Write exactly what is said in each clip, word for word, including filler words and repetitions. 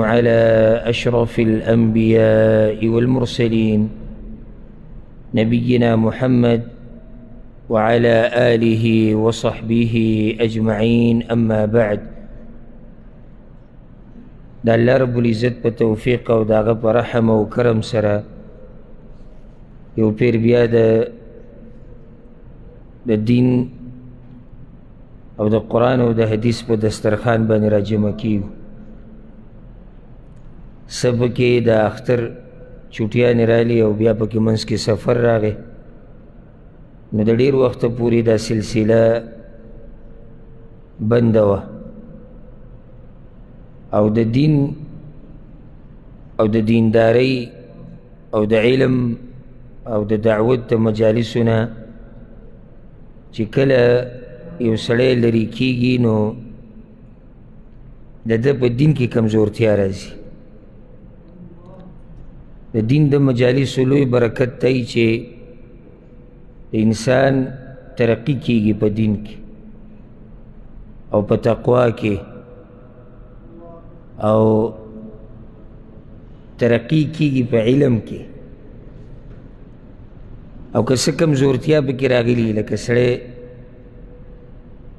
وعلى أشرف الأنبياء والمرسلين نبينا محمد وعلى آله وصحبه أجمعين أما بعد. دا الله رب العزت بتوفيق و دا غب رحم و کرم سرا یو پیر بیا دا دین او دا قرآن او دا حدیث پا دسترخان بانی را جمع کیو. سب کے دا اختر چوٹیا نرالی او بیا پا کی منس کی سفر را گئے نو دا دیر وقت پوری دا سلسلہ بندوا او دا دین او دا دینداری او دا علم او دا دعوت دا مجالسونا چی کلا یو سڑے لری کی گی نو دا دا پا دین کی کمزور تیا رازی. د دین د مجالس لوی برکت ته چې انسان ترقی کیږي په دین کې او په تقوا کې او ترقی کیږي په علم کې او که څه کمزورتیا پکې راغلي لکه سړی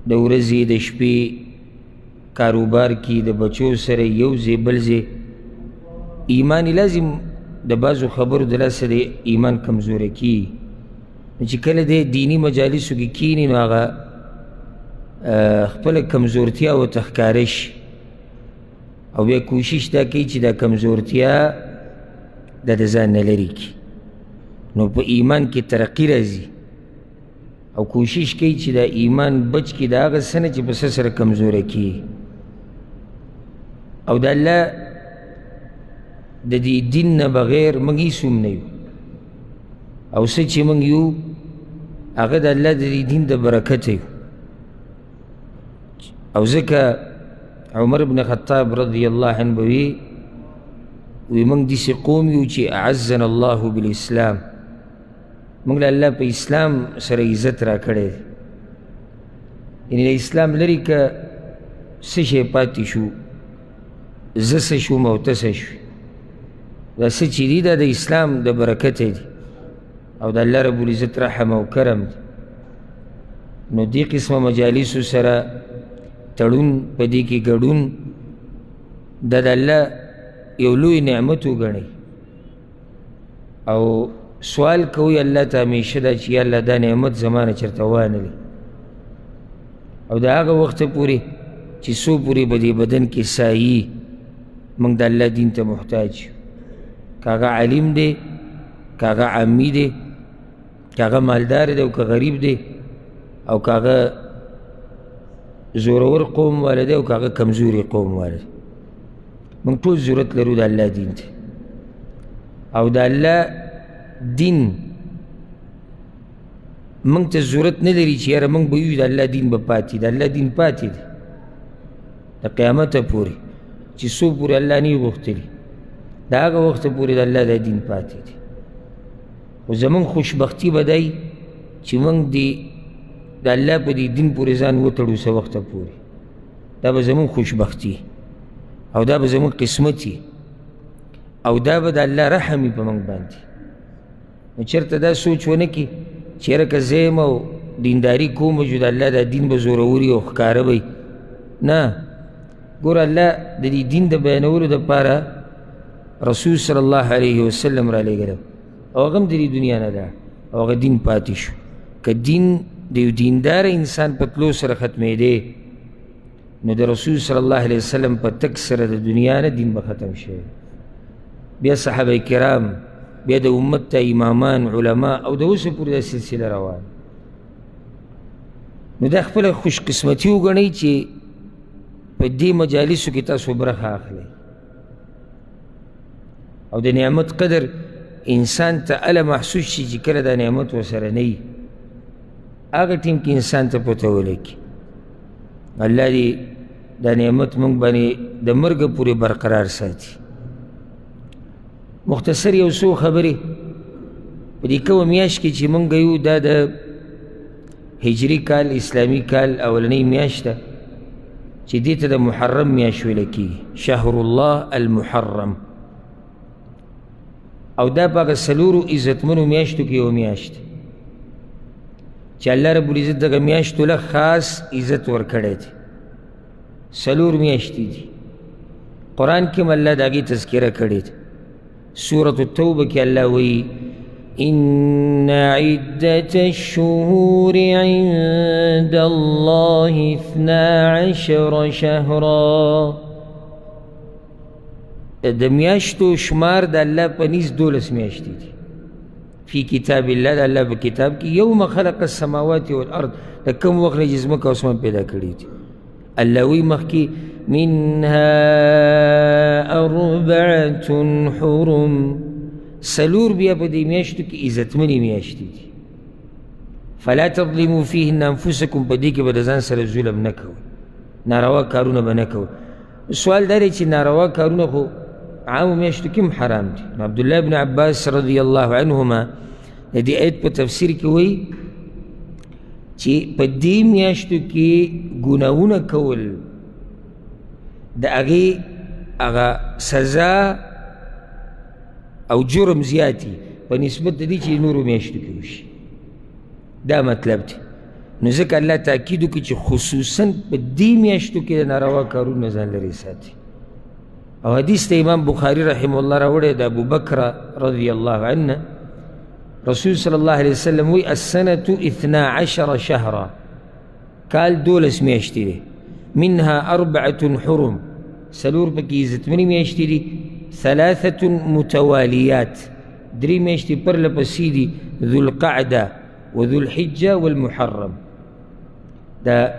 د ورځې د شپې کاروبار کې د بچو سره یو ځای بل ځای ایماني لازم د بعضو خبرو د لاسه د ایمان کمزوره کی چې کله د دینی مجالسو کې کینی نو هغه خپله کمزورتیا ورته ښکاره شي او بیا کوشش دا کوي چې دا کمزورتیا دا د ځان نه لرې کړي نو په ایمان کې ترقي راځي او کوشش کوي چې دا ایمان بچ کړي د هغه څه نه چې په څه سره کمزوره کیږي. او د الله د دې دین نه بغیر موږ هیڅوم نه یو او څه چې موږ یو هغه د الله د دین د برکت یو. او ځکه عمر بن خطاب رضی الله عنه وی وی موږ داسې قوم یو چې اعزنا الله بالاسلام، موږ له الله په اسلام سره عزت راکړی دی، یعنې له اسلام لرې که څه شی پاتې شو، زه څه شوم او ته څه شوې، دا څه چې دي دا د اسلام د برکت دی او د الله رب العزت رحم او کرم دی. نو دې قسمه مجالسو سره تړون په دې کې ګډون دا د الله یو لوی نعمت وګڼئ او سوال کوئ الله ته همیشه دا چې یا الله دا نعمت زما نه چېرته وانهلي او د هغه وخته پورې چې څو پورې به دې بدن کې سایي موږ د الله دین ته محتاج یو، کاغه علیم دی، کاغه عامی دی، کاغه مالدار دی او که غریب دی، او کاغه زورور قوم والا دی او کاغه کمزوری قوم والا دی، موږ ټول ضرورت لرو د الله دین ته. او د الله دین موږ ته ضرورت نه لري چې یاره موږ به یو د الله دین به پاتې، د الله دین پاتې دی د قیامته پورې چې څو پورې الله نه غوښتلي دا هغه وخت پورې د الله د دین پاتې دی. خو زموږ خوشبختي به دی چې موږ د الله په دې دین پورې ځان وتړو څه وخته پورې، دا به زموږ خوشبختي او دا به زموږ قسمت او دا به د الله رحم په موږ باندې. نو چېرته دا سوچ ونه کړي چې یاره که زه یم او دینداري کوم چې د الله دا دین به زوروري او ښکاره وي، نه، ګوره الله د دې دین د بیانولو دپاره رسول صلی اللہ علیہ وسلم را لے گلو او غم دری دنیا ندا او غم دین پاتی شو که دین دیو دیندار انسان پتلو سر ختمے دے نو در رسول صلی اللہ علیہ وسلم پا تک سر دنیا نا دین بختم شو. بیا صحابہ کرام، بیا دا امت تا امامان علماء او دا اس پور دا سلسل روان. نو دا خپل خوش قسمتی ہوگنی چی پا دی مجالسو کتا صبرخ آخلے او د نعمت قدر انسان ته اله محسوس شي چې کله دا نعمت ورسره نه وي هغه ټیم کې انسان ته پته ولګي. الله دې دا نعمت موږ باندې د مرګ پورې برقرار ساتي. مختصر یو څو خبرې په دې کومه میاشت کې چې موږ یو دا د هجري کال اسلامي کال اولنۍ میاشت ده چې دې ته د محرم میاشت ویل کېږي، شهر الله المحرم. او دا په هغه څلورو عزتمنو میاشتو کې یو میاشت چې الله رب العزت دغه میاشتو له خاص عزت ورکړی دی. څلور میاشتې دي، قرآن کې هم الله د هغې تذکره کړې ده. سورة التوبه کې الله وایي إن عدة الشهور عند الله اثنا عشر شهرا. د میاشتو شمار د الله په نیز دولس میاشتې دي. فی کتاب الله، د الله په کتاب کې یوم خلق السماوات والارض، د کوم وخت نه چې ځمکه او اسمان پیدا کړي دي. الله وایي مخکې منها اربعة حرم، سلور بیا په دې میاشتو کې عزتمنې میاشتې دي. فلا تظلموا فیهن انفسکم، په دې کې به د ځان سره ظلم نه کوئ، ناروا کارونه به نه کوئ. سوال دا دی چې ناروا کارونه خو عامو میاشتو کې هم حرام دي. نو عبدالله بن عباس رضی الله عنهما د دې آیت په تفسیر کې وایي چې په دې میاشتو کې ګناهونه کول د هغې هغه سزا او جرم زیاتی په نسبت د دې چې نورو میاشتو کې وشي. دا مطلب دی. نو ځکه الله تاکید وکړي چې خصوصا په دې میاشتو کې د ناروا کارونو نه ځان لرې ساتي. او حدیث ته امام بخاري رحمه الله راوړی د ابوبکر رضی الله عنه، رسول صلی الله علیه وسلم وایي السنة اثنا عشر شهرا، کال دولس میاشتې دی، منها اربعة حرم، څلور پکې عزتمنې میاشتې دي، ثلاثة متواليات، دري ميشتي برلا بسيدي ذو القعدة وذو الحجة والمحرم. دا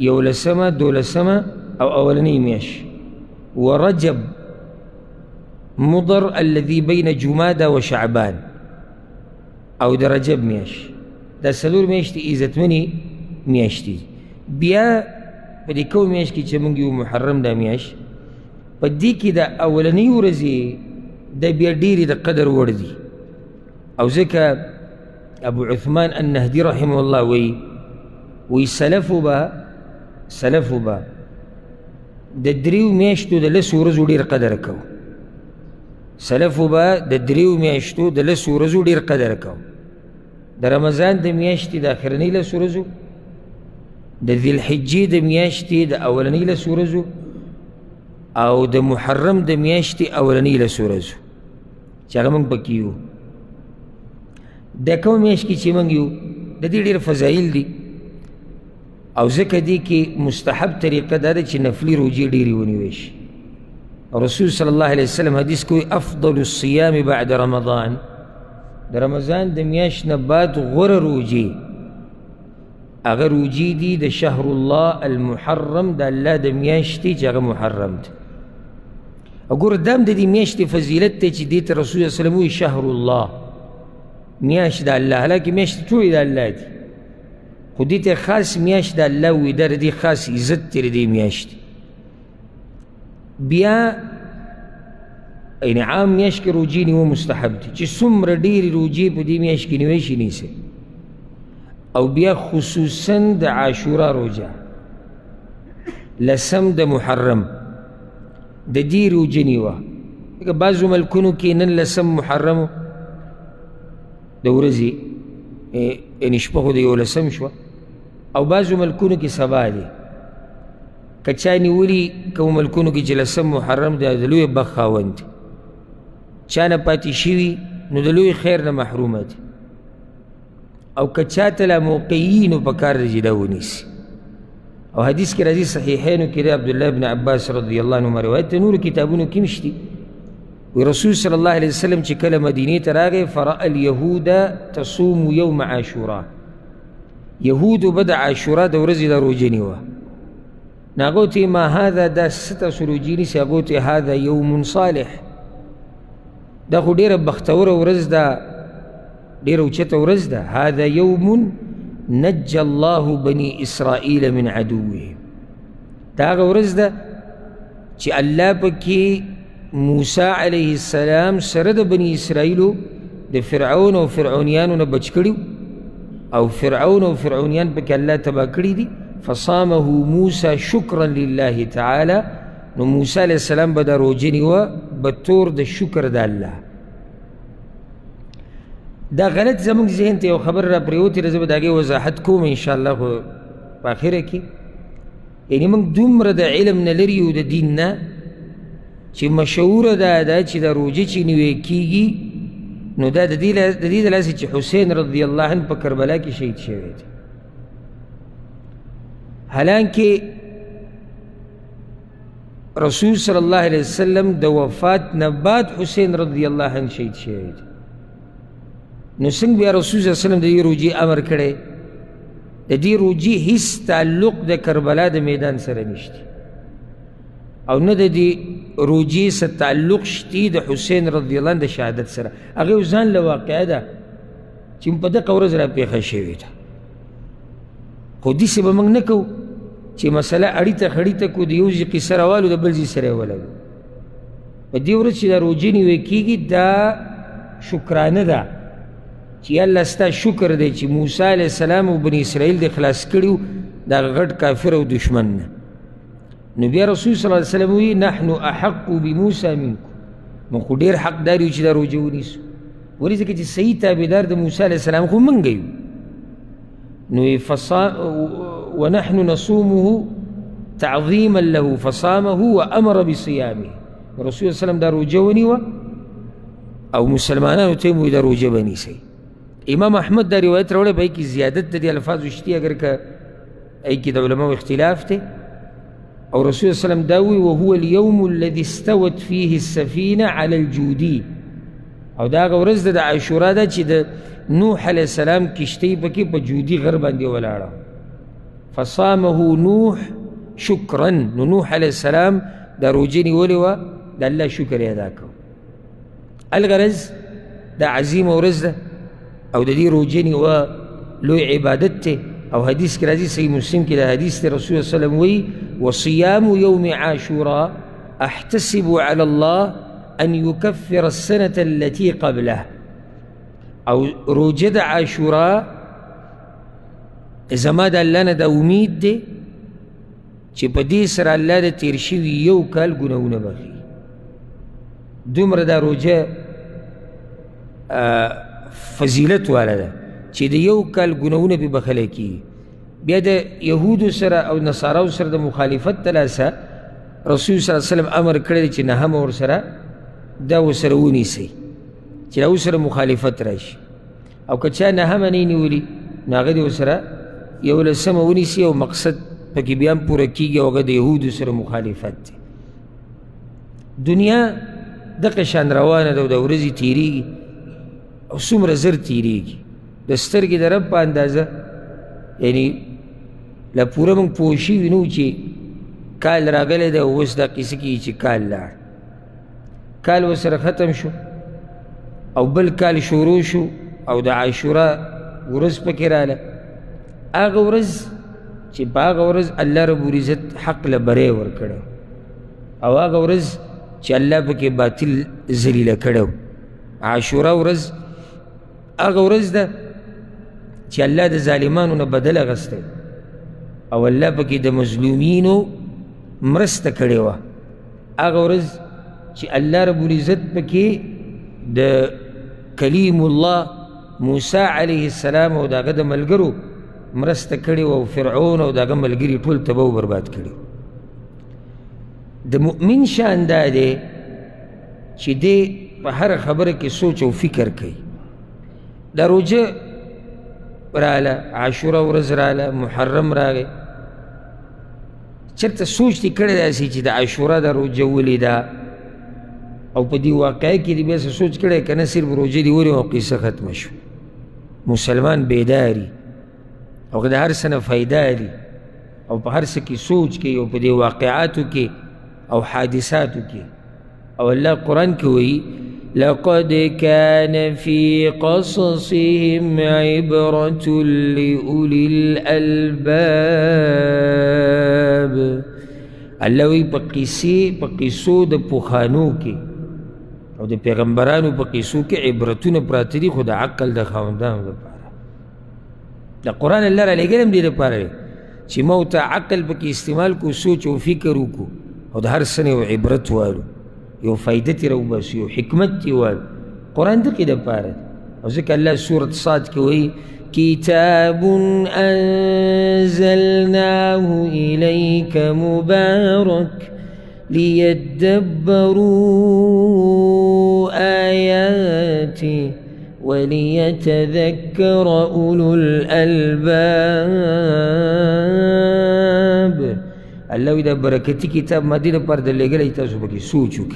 يولسما دولسما أو أولني ميش، ورجب مضر الذي بين جمادى وشعبان أو دا رجب ميش. دا سلور ميشتي إيزتمني ميشتي بيا بدي كو ميشكي تشمنجي ومحرم دا ميش. په دې کې د اولنۍ ورځې د بیا ډېرې د قدر وړ دي. او ځکه ابو عثمان النهدي رحمه الله وایي وایي سلفو به سلفو به د دریو میاشتو د لسو ورځو ډېر قدر کوو. سلفو به د دریو میاشتو د لسو ورځو ډېر قدر کوو. د رمضان د میاشتې د اخرنۍ لسو ورځو، د ذلحجې د میاشتې د اولنۍ لسو ورځو، او د محرم د میاشتې اولنۍ لسو ورځو چې هغه موږ پکې یو. د کوم میاشت کې چې موږ یو د دې ډېر فضایل دي. او ځکه دې کې مستحب طریقه دا ده چې نفلي روجې ډېرې ونیول شي. رسول صلی الله علیه وسلم حدیث کوي افضل الصیام بعد رمضان، د رمضان د میاشت نه بعد غوره روجې هغه روجې دي د شهر الله المحرم، د الله د میاشتې چې هغه محرم ده. اقول دام دي ميشتي فزيلتي جديد الرسول صلى الله عليه وسلم شهر الله مياش دا الله، لكن مياش توي دا الله دي خديتي خاص مياش دا الله ويدار دي خاص يزت دي مياشتي بيا يعني عام مياشكي روجيني ومستحبتي جي سمر ديري روجي بدي مياشكي نويشي نيسي. او بيا خصوصا دا عاشورا روجا لسم دا محرم د دې روجې نیوه. بعضو ملکونو کې نن لسم محرم د ورځې یعنې شپه خو د یولسم شوه، او بعضو ملکونو کې سبا دی. که چا نیولي کومو ملکونو کې چې لسم محرم دی د لوی بخت خاوند دی، چا نه پاتې شوي نو د لوی خیر نه محرومه دی. او که چا ته لا موقعي نو پکار دی چې دا ونیسي. او حدیث کې راځي صحیحینو کې د عبدالله بن عباس رضی الله عنهما روایت دی، نورو کتابونو کې مشتی. وی رسول صلی الله علیه وسلم چې کله مدینې ته راغی فراء اليهود تصوم یوم عاشورا، یهودو به د عاشورا د ورځې دا روجه نیوه. نو هغو ته ما هذا، دا څه تاسو روجې نیسئ؟ هغو ته هذا یوم صالح، دا خو ډېره بختوره ورځ ده، ډېره اوچته ورځ ده. هذا یوم نجى الله بني اسرائيل من عدوهم، دا ورځ ده چې الله پکې موسی علیه السلام سره د بني اسرائیلو د فرعون او فرعونیانو نه بچ کړي، او فرعون او فرعونیان پکې الله تبا کړي دي. فصامه موسى شكرا لله تعالى. موسى علیہ السلام بدا روجنی و بطور دا شکر دا اللہ. دا غلط زمان ذہن تا یو خبر را پریوتی رضا بدا گئی وضاحت کوم انشاءاللہ خو پاخرہ کی. یعنی من دمر دا علم نلری و دا دین نا چی مشعور دا دا چی دا روجی چی نوے کی گی. نو دا دید اللہ سے چی حسین رضی اللہ عنہ پا کربلا کی شہید شوئے تھے. حالانکہ رسول صلی اللہ علیہ وسلم دا وفات نبات حسین رضی اللہ عنہ شہید شوئے تھے. نو سنگ بیا رسول صلی اللہ علیہ وسلم دا دی روجی امر کرے. دا دی روجی حس تعلق دا کربلا دا میدان سرنشتی او نا دا دی روجی سا تعلق شتی دا حسین رضی اللہ عنہ دا شہادت سر. اگر اوزان لواقع دا چیم پا دا قورز را پیخ شوی دا خودی سے بمانگ نکو چی مسئلہ اڑیتا خڑیتا کو دیوزی قصر والو دا بلزی سر والا دا پا دیورت چی دا روجی نیوے کی گی دا شکران دا چی اللہ ستا شکر دے چی موسیٰ علیہ السلام و بنی اسرائیل دے خلاص کریو دا غٹ کافر و دشمن نا. نبی رسول صلی اللہ علیہ وسلم ہوئی نحن احق بموسیٰ منکو من خود دیر حق داریو چی دا روجو نیسو ولی زکر چی صحیح تابدار دا موسیٰ علیہ السلام خود من گئیو. نوی فصام ونحن نصومه تعظیما له فصامه و امر بصیامه. رسول صلی اللہ علیہ وسلم دا روجو نیو او مسلمانانو تیموی دا روجو نیسی. امام احمد دا روایت روڑے بھائی کی زیادت دا دی الفاظ وشتی اگر کا ایکی دا علماء اختلاف تے. اور رسول صلی اللہ علیہ وسلم داوی وَهُوَ الْيَوْمُ الَّذِي اسْتَوَتْ فِيهِ السَّفِينَ عَلَى الْجُودِي. او دا اگر ورز دا عشورا دا چی دا نوح علیہ السلام کشتی پکی پا جودی غربان دی ولارا. فصامه نوح شکرن. نوح علیہ السلام دا روجنی ولی و دا اللہ شکر ادا کرو. الگرز دا عظیم ورز دا او دا دی روجنی و لوی عبادت تے. او حدیث کی رازی صحیح مسلم کی دا حدیث تے رسول صلی اللہ علیہ وسلم وی وَصِيَامُ يَوْمِ عَاشُورَا اَحْتَسِبُ عَلَى اللَّهِ أَنْ يُكَفِّرَ السَّنَةَ الَّتِي قَبْلَهِ. او روجہ دا عاشورا ازما دا اللہ نا دا امید دے چی پا دیسر اللہ دا تیرشیوی یو کال گناونا بغی. دومر دا روجہ فضیلت والا دا چی دا یو کال گناونا بی بخلے کی. بیا دا یهودو سر او نصاراو سر دا مخالفت تلاسا رسول صلی اللہ علیہ وسلم امر کردے چی نحم اور سر دا و سر اونی سی چی دا او سر مخالفت راش. او کچا نحم نینی ولی ناغد و سر یو لسم اونی سی او مقصد پاکی بیان پورا کی گیا وگا دا یهودو سر مخالفت تی. دنیا دا قشان روان دا دا ورزی تیری گی او سمر زر تیری گی. دسترگی دا رب پا اندازہ یعنی لپورا منگ پوشیوی نو چی کال را گلے دا وست دا قیسی کی چی کال لار کال وسر ختم شو او بل کال شورو شو او دا عاشورا ورز پکرالا. آغا ورز چی پا آغا ورز اللہ رب رزت حق لبرے ور کردو او آغا ورز چی اللہ پک باطل زلیل کردو. عاشورا ورز آغا ورز دا چی اللہ دا ظالمانو نا بدل غستے او اللہ پاکی دا مظلومینو مرست کڑے وا. آغا ورز چی اللہ رب العزت پاکی دا کلیم اللہ موسیٰ علیہ السلام او دا غد ملگرو مرست کڑے وا و فرعون او دا غد ملگری طول تباو برباد کڑے. دا مؤمن شان دا دے چی دے پا ہر خبر کی سوچ و فکر کئی. دا روجہ رالا عاشورا ورز رالا محرم راگے چرت سوچ تی کڑے دا سی چی دا عاشورا دا روجہ ولی دا او پا دی واقعی کی دی بیسا سوچ کڑے کنا صرف روجہ دی ولی وقیسہ ختم شو. مسلمان بیداری او پا دا ہر سن فائداری او پا ہر سکی سوچ کی او پا دی واقعاتو کی او حادثاتو کی. او اللہ قرآن کی ہوئی لَقَدْ كَانَ فِي قَصَصِهِمْ عِبْرَةٌ لِأُولِي الْأَلْبَابِ. اللہ وی پا قیسی پا قیسو دا پخانو کی او دا پیغمبرانو پا قیسو کی عبرتون پراتری خود عقل دا خاندان دا پارا. دا قرآن اللہ را لگلم دی دا پارا چی موتا عقل بکی استعمال کو سوچ و فکرو کو او دا هر سن یو عبرت والو یو فائدتی رو باسو یو حکمتی والو قرآن دقی دا پارد او ذکر اللہ سورت صاد کی وئی كتاب أنزلناه إليك مبارك ليدبروا آياته وليتذكر أولو الألباب. الله إذا بركتي كتاب مدينة برد اللي قال يتاسو بكي سوچوك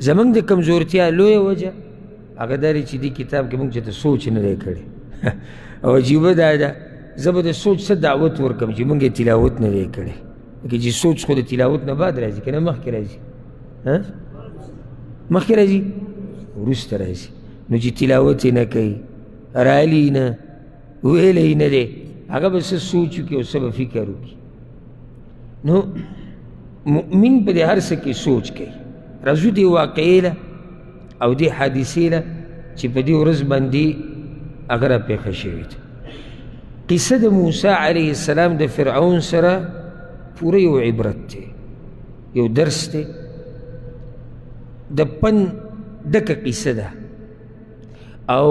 زمان دا كم زورتيا لوية وجه أغداري چي دي كتاب كمونك جتا سوچ نلي کري او عجیبه دا دا زبا دا سوچ سا دعوت ورکم چی منگه تلاوت نده کرده اکی چی سوچ خود تلاوت نباد رازی کنه مخ که رازی مخ که رازی روست رازی نو چی تلاوت نکی رالی نه ویلی نده اگه بس سوچو که او سب فکرو که نو مؤمن پا دی هر سکی سوچ کئی رازو دی واقعی لا او دی حادثی لا چی پا دی ورز بندی اگر اپی خشوید قصه دا موسیٰ علیه السلام دا فرعون سرا پوره یو عبرت تی یو درس تی دا پن دک قصه دا او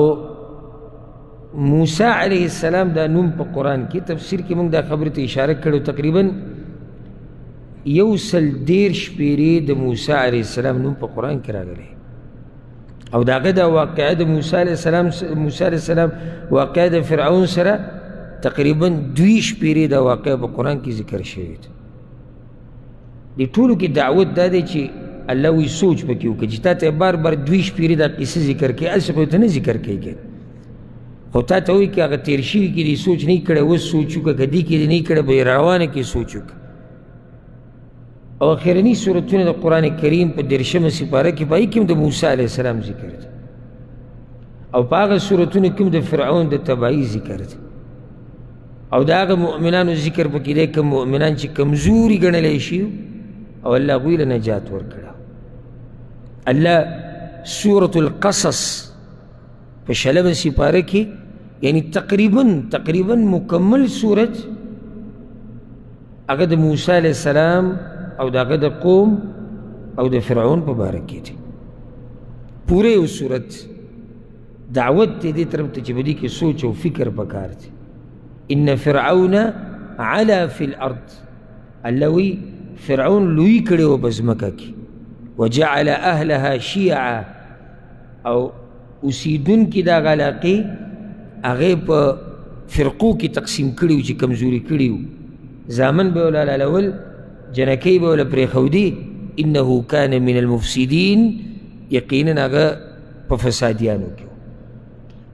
موسیٰ علیه السلام دا نوم پا قرآن کی تفسیر کی منگ دا خبرت اشاره کردو تقریبا یو سل دیر شپیری دا موسیٰ علیه السلام نوم پا قرآن کرا گره او داغه دا واقعه دا موسیٰ علیہ السلام واقعه دا فرعون سره تقریبا دویش پیری دا واقعه با قرآن کی ذکر شوید دی طولو که دعوت داده چی اللہ وی سوچ بکیو که جتا تا بار بار دویش پیری دا قصه ذکر که اصلا پیوتا نه ذکر که که خود تا تاوی که اگر تیرشیوی که دی سوچ نی کرده وست سوچو که کدی که دی نی کرده بای روانه که سوچو که او آخرینی سورتون دا قرآن کریم پا درشم سپاره که پایی کم دا موسیٰ علیہ السلام ذکر دا او پا آغا سورتون کم دا فرعون دا تبایی ذکر دا او دا آغا مؤمنانو ذکر پا کده کم مؤمنان چی کمزوری گنه لیشیو او اللہ غویل نجات ورکڑا. اللہ سورت القصص پا شلم سپاره که یعنی تقریباً تقریباً مکمل سورت اگر دا موسیٰ علیہ السلام او دا غد قوم او دا فرعون پا بارکی دی پوری او صورت دعوت تی دی طرف تجبدی که سوچ و فکر بکار دی ان فرعون علا فی الارض اللوی فرعون لوی کردی و بزمکا کی و جعل اهلها شیعا او اسیدون کی دا غلاقی اغی پا فرقو کی تقسیم کردیو چی کمزوری کردیو زامن بولال الول جنکی بولا پری خودی انہو کان من المفسدین یقیناً اگا پا فسادیانو کیو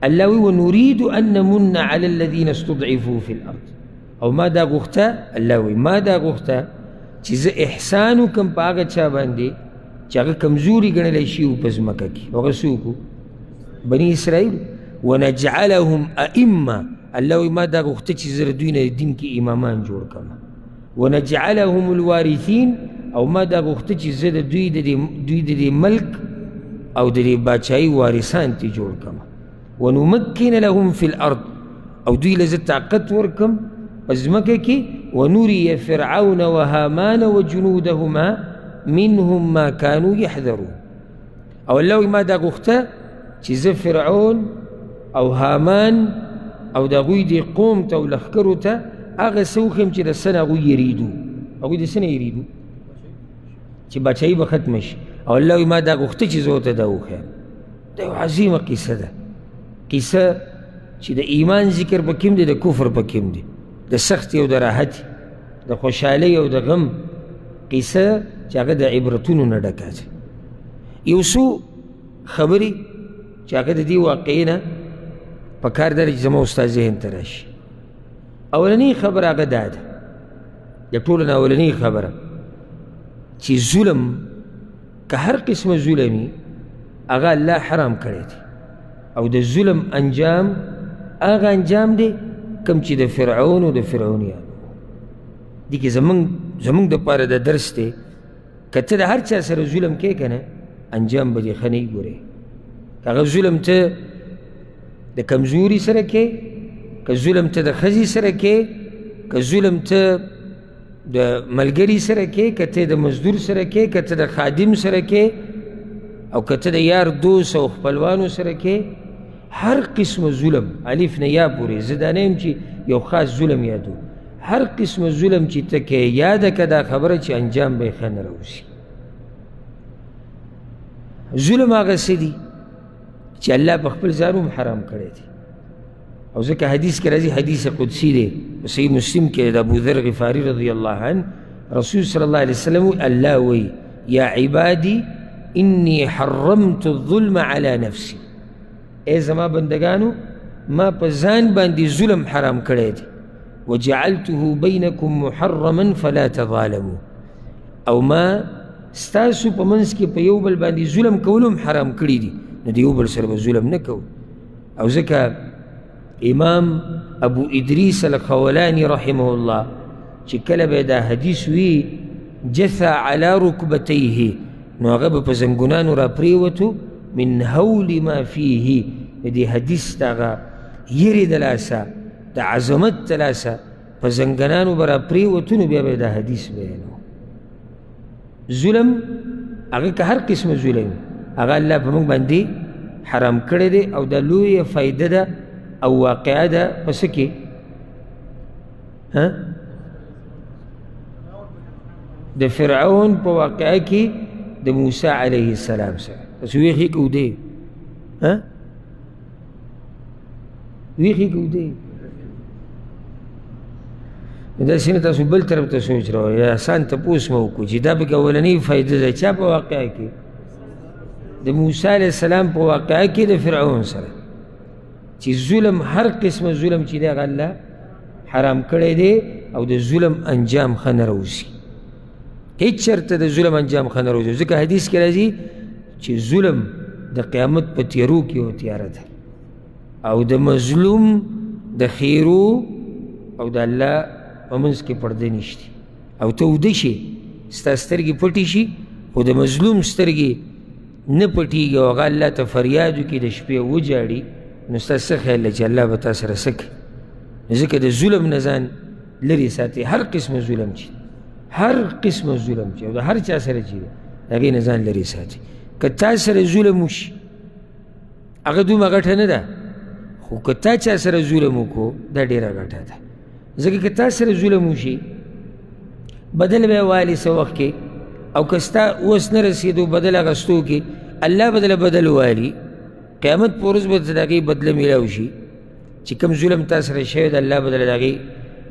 اللہ وی ونرید ان من علی الذین استضعفو فی الارض او ما دا گوختا اللہ وی ما دا گوختا چیز احسانو کم پا آگا چا باندے چا اگا کمزوری گن لیشیو پز مکہ کی وغا سوکو بنی اسرائیل ونجعلہم ائمہ اللہ وی ما دا گوختا چیز ردوین دین کی امامان جوڑ کما ونجعلهم الوارثين او ما دا گوخته زده دوی ده ده ملک او ده باچائی وارثان تی جوڑ کما ونمکن لهم في الارض او دوی لزد طاقت ورکم از مکه که ونوری فرعون و هامان و جنودهما منهم ما كانوا يحذرون او اللوی ما دا گوخته چیز فرعون او هامان او دا گوی ده قوم تا و لخکرو تا آغا سوخیم چی دا سن آغوی یریدو آغوی دا سن یریدو چی بچایی بختمش او اللہوی ما دا گوخته چی زوتا داو خیم دا یو عظیم قیصه دا قیصه چی دا ایمان ذکر پا کم دی دا کفر پا کم دی دا سختی او دا راحتی دا خوشحالی او دا غم قیصه چی آغا دا عبرتونو ندکات یو سو خبری چی آغا دا دی واقعینا پا کار داری جزما استازه انتراش اولنی خبر آقا دادا یا طولن اولنی خبر چی ظلم که هر قسم ظلمی آقا اللہ حرام کرده او دا ظلم انجام آقا انجام ده کم چی دا فرعون و دا فرعونیان دی که زمان دا پار دا درس ده کتا دا هر چا سر ظلم که کنه انجام بدی خنی گوره که آقا ظلم تا دا کمزوری سر که که ظلم تا دا خزی سرکے که ظلم ته د ملګري سره کې، که ته د مزدور سره کې، که ته د خادم سره کې، او که ته د یار دوست او خپلوانو سره کې، هر قسم ظلم الف نه یا پورې زه دا نه یم چې یو خاص ظلم یادو، هر قسم ظلم چې ته کې یاده که دا خبره چې انجام به یې ښه نه راوځي. ظلم هغه څه دي چې الله په خپل ځان هم حرام کړی دی، او ځکه حدیث کې راځي، حدیث قدسي دی صحیح مسلم کې د ابوذر غفاري رضی الله عنه رسول صلی الله علیه وسلم الله وی یا عبادي انی حرمت الظلم على نفسي، ای زما بندگانو ما په ځان باندې ظلم حرام کړی دی، وجعلته بینکم محرما فلا تظالموا، او ما ستاسو په منځ کې په یو بل باندې ظلم کول هم حرام کړی دی، نو د یو بل سره به ظلم نه کوو. او ځکه امام ابو ادریس الخولاني رحمه الله چې کله به دا حدیث وی جثه على ركبتيه، نو هغه به په زنګونانو راپریوتو من هول ما فيه، د دې حدیث د هغه یرې د لاسه د عظمت د لاسه په زنګنانو به راپریوتو، نو بیا به دا حدیث بیانو. ظلم هغه که هر قسم ظلم هغه الله په موږ باندې حرام کړی دی، او دا لویه فایده ده او واقعه ده په څه کې د فرعون په واقعه کې د موسی علیه السلام سره. بس ویخې کودی ویخې کودی داسې نه تاسو بل طرف ته سوچ راوئ، یا اسان تپوس مو وکړو چې دا پکې اولنۍ فایده ده چا په واقعه کې؟ د موسی علیه السلام په واقعه کې د فرعون سره چې ظلم، هر قسم ظلم چې دی هغه الله حرام کړی دی، او د ظلم انجام ښه نه راوځي، هېڅ چېرته د ظلم انجام ښه نه راوځي. ځکه حدیث کې راځي چې ظلم د قیامت په تیارو کې یوه تیاره ده، او د مظلوم د خیرو او د الله په منځ کې پرده نشته، او ته اوده شي ستا سترګې پټې شي، او د مظلوم سترګې نه پټېږي، او هغه الله ته فریاد وکړي د شپې وجاړي، نو ستا څه خیال دی چې الله به تا سره څه کوي؟ ځکه د ظلم نه ځان لرې ساتي، هر قسم ظلم چې هر قسم ظلم چې او د هر چا سره چې دی د هغې نه ځان لرې ساتي. که تا سره ظلم وشي هغه دومره ګټه نه ده، خو که تا چا سره ظلم وکړو دا ډېره ګټه ده، ځکه که تا سره ظلم وشي بدل به یې والي څه وخت کې، او که ستا اوس نه رسېدو بدل اخیستو کې الله بدل بدل والي، قیامت په ورځ به د هغې بدله میلاو شي چې کوم ظلم تا سره شوی د الله بدله د هغې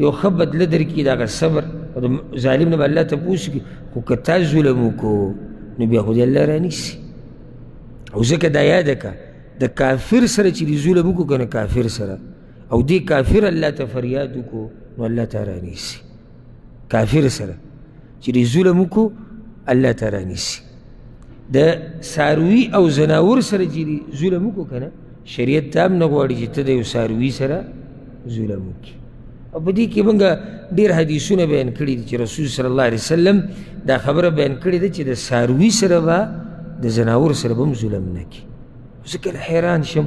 یو ښه بدله در کړي، د هغه صبر او د ظالم نه به الله تپوس کړي، خو که تا ظلم وکړو نو بیا خو دې الله رانیسي. او ځکه دا یاده که د کافر سره چې دې ظلم وکړو که نه کافر سره، او دې کافر الله ته فریاد وکړو نو الله تا رانیسي، کافر سره چې دې ظلم وکړو الله ترانیسی. د ساروی او زناور سره چې ظلم وکړو که نه شریعت دا هم نه غواړي چې ته د یو ساروي سره ظلم وکړي، او په دې کې موږ ډېر حدیثونه بیان کړي دي چې رسول صلی الله علیه وسلم دا خبره بیان کړې ده چې د ساروي سره به د زناور سره به هم ظلم نه کړي. ځکه حیران شم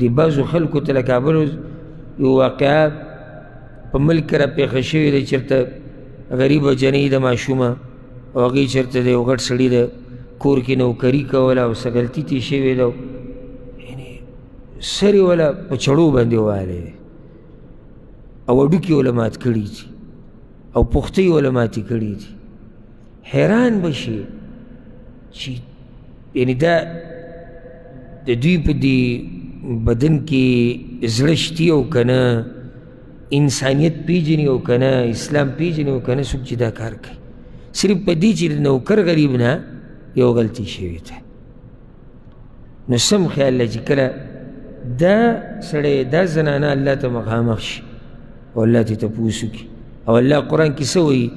د بعضو خلکو ته، لکه بل یو واقعه په ملک کې راپېښه شوې ده، چېرته غریبه جنۍ د ماشومه او هغې چېرته د یو غټ سړي د کور کې نوکري کوله، او څه غلطي ترې شوې ده، یعنې سر یې وله په چړو باندې وهلی دی، او هډوکي یې وله مات کړي دي، او پوښته یې وله ماتې کړي دي. حیران به شي چې یعنې دا د دوی په دې بدن کې زړه شتي او که نه، انسانیت پېژني او که نه، اسلام پېژني او که نه، څوک چې دا کار کوي صرف په دې چې د نوکر غریب نه یو غلطي شوې ده. نو سم خیال دی چې کله دا سړی دا زنانه الله ته مخامخ شي او الله ته تپوس وکړي، او الله قرآن کې څه وایي؟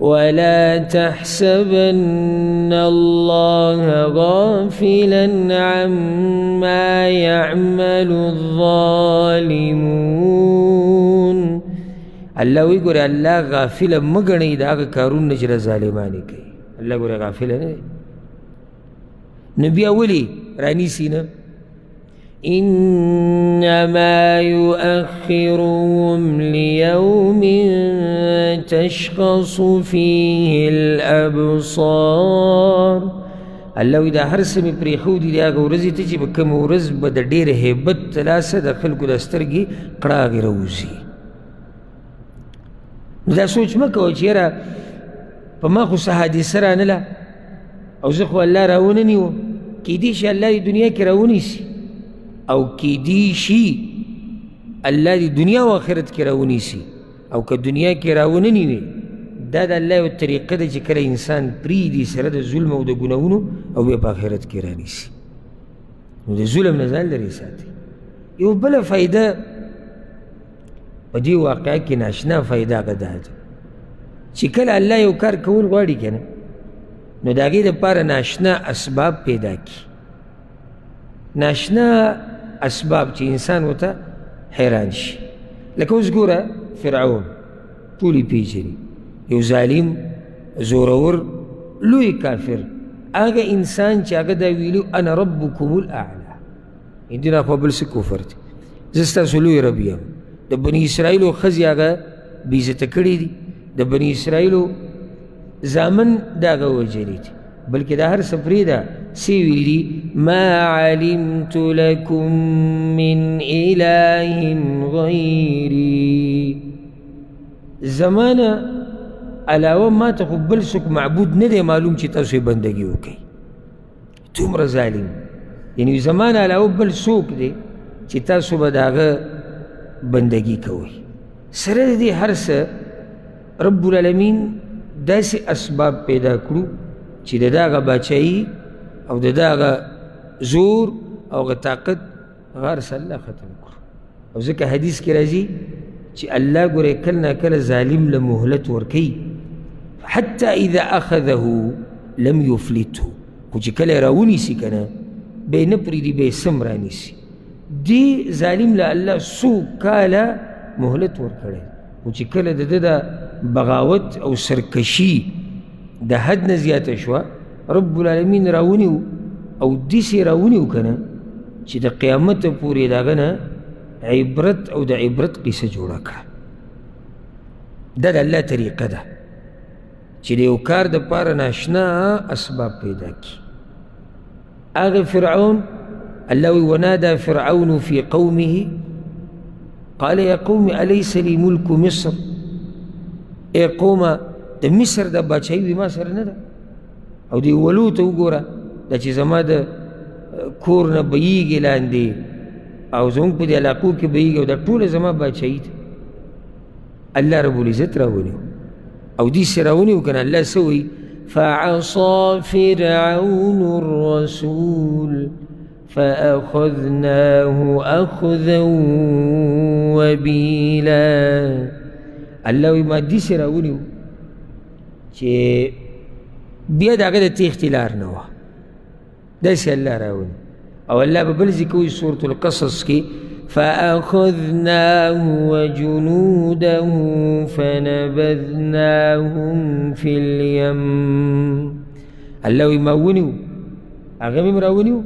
ولا تحسبن الله غافلا عما يعمل الظالمون، الله وی ګوره الله غافله مه ګڼئ د هغه کارونه چې د ظالمانې کوي، الله ګوره غافله نه دی، نو بیا ولې رانیسي نه؟ إنما يؤخرهم ليوم تشخص فيه الأبصار. الله وی دا هر څه مې پریښودي دي هغه ورځې ته چې په کومه ورځ به د ډېر هیبت تلاسه د خلکو د سترګې کړاغې راوځي. نو دا سوچ مه کوه چې یاره په ما خو څه حادثه رانله او زه خو الله راونه نیوه. کیدای شي الله دې دنیا کې راونیسي او کیدای شي الله دې دنیا او آخرت کې راونیسي او که دنیا کې راونه نیوي. دا د الله یو طریقه ده چې کله انسان پرېږدي سره د ظلم او د ګناهونو او بیا په آخرت کې رانیسي. نو د ظلم نه ځان لرې ساتي. یو بله فایده په دې واقعه کې ناشنا فایده هغه دا ده چې کله الله یو کار کول غواړي که نه نو د هغې دپاره ناشنا اسباب پیدا کړي. ناشنا اسباب چې انسان ورته حیران شي. لکه اوس ګوره فرعون ټول یې پېژني، یو ظالم، زورور، لوی کافر، هغه انسان چې هغه دا ویلو انا ربکم الاعلی، دې نه په بل څه کفر دی، زه ستاسو لوی رب یم. د بني اسرائیلو ښځې هغه بېزته کړي دي، د بني اسرائیلو زامن د هغه وجلي دي، بلکې دا هر څه پرېږده. څه ویلي دي؟ ما علمت لکم من اله غیري، زمانه علاوه ما ته خو بل څوک معبود نه دی معلوم چې تاسو یې بندګي وکئ. څومره ظالم، یعنې زما نه علاوه بل څوک دی چې تاسو به د هغه بندګي کوئ. سره د دې هر څه رب العالمین داسې اسباب پیدا کړو چې د ده هغه باچایي او د ده هغه زور او هغه طاقت هغه هر څه الله ختم کړو. او ځکه حدیث کې راځي چې الله ګورې کله ناکله ظالم له مهلت ورکوي، حتى إذا أخذه لم يفلته، وجكلا راوني سكنا بين بريدي بين سمراني سي دي ظالم لا الله سو كالا مهلت وركله، وجكلا ددا بغاوت أو سركشي ده حد نزيات شوا رب العالمين راوني أو دي سي راوني وكنا شد قيامة بوري داغنا عبرت أو دا عبرت قيسة جوراك. ده الله طريقة ده چې د یو کار دپاره ناشنا اسباب پیدا کړي. هغه فرعون الله وی ونادى فرعون في قومه قال يا قوم أليس لي ملك مصر، ای قومه د مصر د باچایي ما سره نه ده. او د یو لوط وګوره دا چې زما د کور نه بهیږي لاندې او زموږ په دې علاقو کې بهیږي او دا ټوله زما باچایي ده. الله رب العزت راونیو او دي سراوني وكان الله سوي فعصى فرعون الرسول فأخذناه أخذا وبيلا. الله وما دي سراوني چه بياد عقد تيختلار نوا دايس الله راوني. او الله ببلزي كوي سورة القصص كي فأخذناه وجنوده فنبذناهم في اليم. الله يمونيو هغه مې مراونیو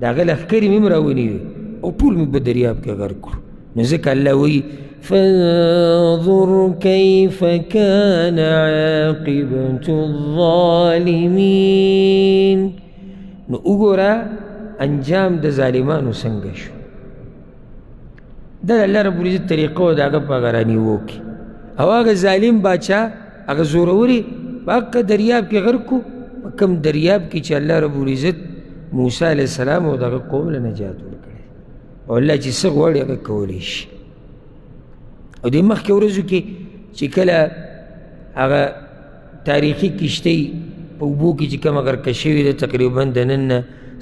د هغه لښکرې مې مراونیو او ټول مې په دریاب کې غرق کړو. نو ځکه الله وایي فانظر كيف كان عاقبة الظالمين. نو وګوره انجام د ظالمانو څنګه شو. دا الله رب العزت طریقه و دا هغه په هغه رانیو کې او هغه ظالم باچا هغه زوروري په هغه دریاب کې غرق کړو، په کوم دریاب کې چې الله رب العزت موسی علیه السلام او د هغه قوم له نجات ورکړی او الله چې څه غواړي هغه کولی شي. او دې مخکې ورځو کې چې کله هغه تاریخي کشتۍ په اوبو کې چې کومه غرقه شوې ده تقریبا د نن نه